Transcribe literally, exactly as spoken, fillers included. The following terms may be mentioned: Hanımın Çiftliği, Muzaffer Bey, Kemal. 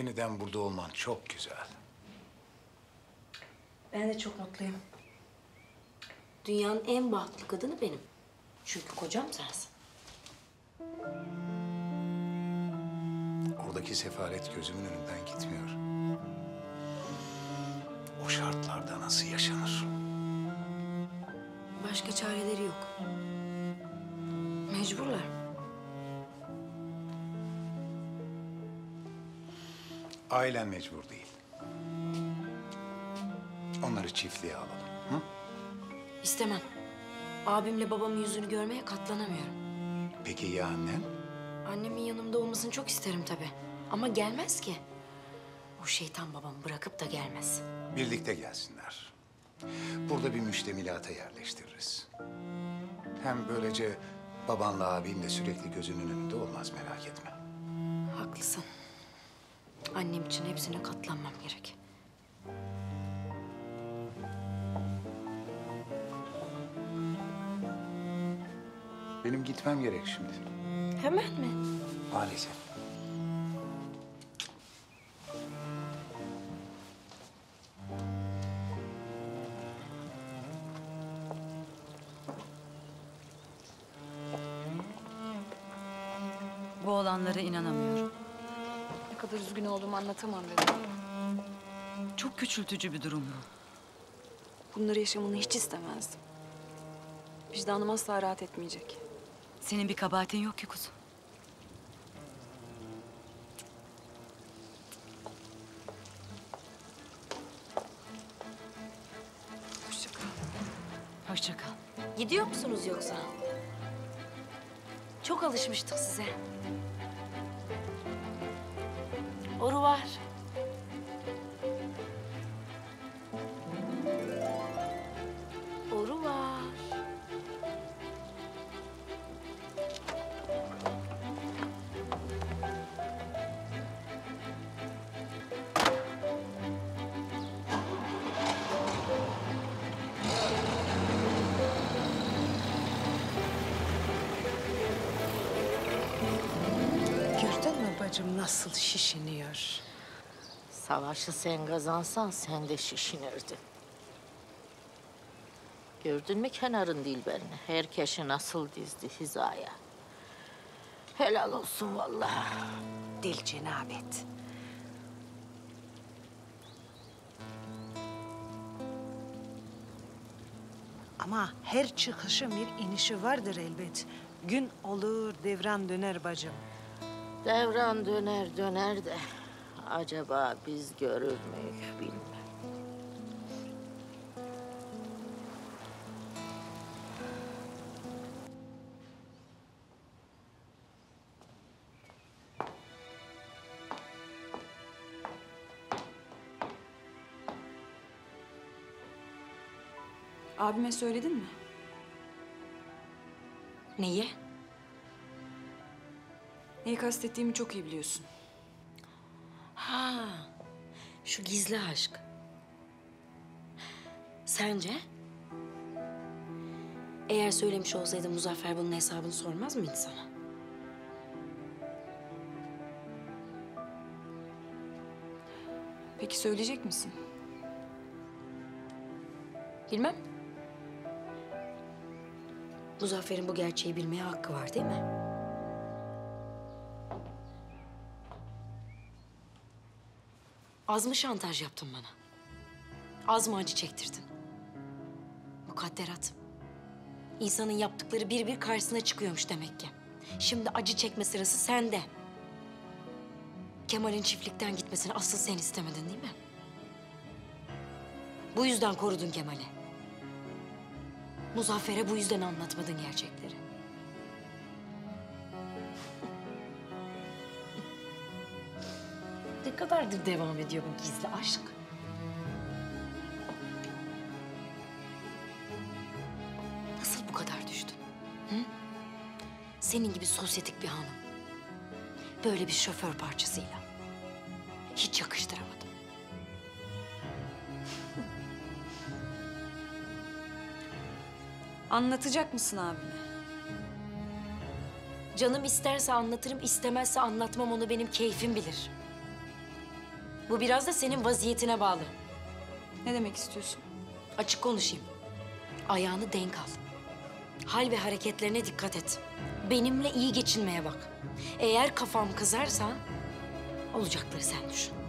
Yeniden burada olman çok güzel. Ben de çok mutluyum. Dünyanın en bahtlı kadını benim. Çünkü kocam sensin. Oradaki sefalet gözümün önünden gitmiyor. O şartlarda nasıl yaşanır? Başka çareleri yok. Mecburlar. Ailen mecbur değil. Onları çiftliğe alalım, hı? İstemem. Abimle babamın yüzünü görmeye katlanamıyorum. Peki ya annen? Annemin yanımda olmasını çok isterim tabii. Ama gelmez ki. O şeytan babamı bırakıp da gelmez. Birlikte gelsinler. Burada bir müştemilata yerleştiririz. Hem böylece babanla abin de sürekli gözünün önünde olmaz, merak etme. Haklısın. Annem için hepsine katlanmam gerek. Benim gitmem gerek şimdi. Hemen mi? Maalesef. Bu olanlara inanamıyorum. Ne kadar üzgün olduğumu anlatamam dedim. Çok küçültücü bir durum bu. Bunları yaşamını hiç istemezdim. Vicdanım asla rahat etmeyecek. Senin bir kabahatin yok ki kuzum. Hoşça kal. Hoşça kal. Gidiyor musunuz yoksa? Çok alışmıştık size. Oru var. Oru var. Bacım nasıl şişiniyor? Savaşı sen kazansan sen de şişinirdin. Gördün mü kenarın dilberini? Herkesi nasıl dizdi hizaya. Helal olsun vallahi. Dil cenabet. Ama her çıkışın bir inişi vardır elbet. Gün olur devran döner bacım. Devran döner döner de acaba biz görür müyük bilmem. Abime söyledin mi? Neyi? Neyi kastettiğimi çok iyi biliyorsun. Ha, şu gizli aşk. Sence? Eğer söylemiş olsaydı Muzaffer bunun hesabını sormaz mıydı sana? Peki söyleyecek misin? Bilmem. Muzaffer'in bu gerçeği bilmeye hakkı var değil mi? Az mı şantaj yaptın bana? Az mı acı çektirdin? Mukadderat. İnsanın yaptıkları bir bir karşısına çıkıyormuş demek ki. Şimdi acı çekme sırası sende. Kemal'in çiftlikten gitmesini asıl sen istemedin değil mi? Bu yüzden korudun Kemal'i. Muzaffer'e bu yüzden anlatmadın gerçekleri. Ne kadardır devam ediyor bu gizli aşk? Nasıl bu kadar düştün? Hı? Senin gibi sosyetik bir hanım. Böyle bir şoför parçasıyla. Hiç yakıştıramadım. Anlatacak mısın abine? Canım isterse anlatırım, istemezse anlatmam, onu benim keyfim bilir. Bu biraz da senin vaziyetine bağlı. Ne demek istiyorsun? Açık konuşayım. Ayağını denk al. Hal ve hareketlerine dikkat et. Benimle iyi geçinmeye bak. Eğer kafam kızarsa olacakları sen düşün.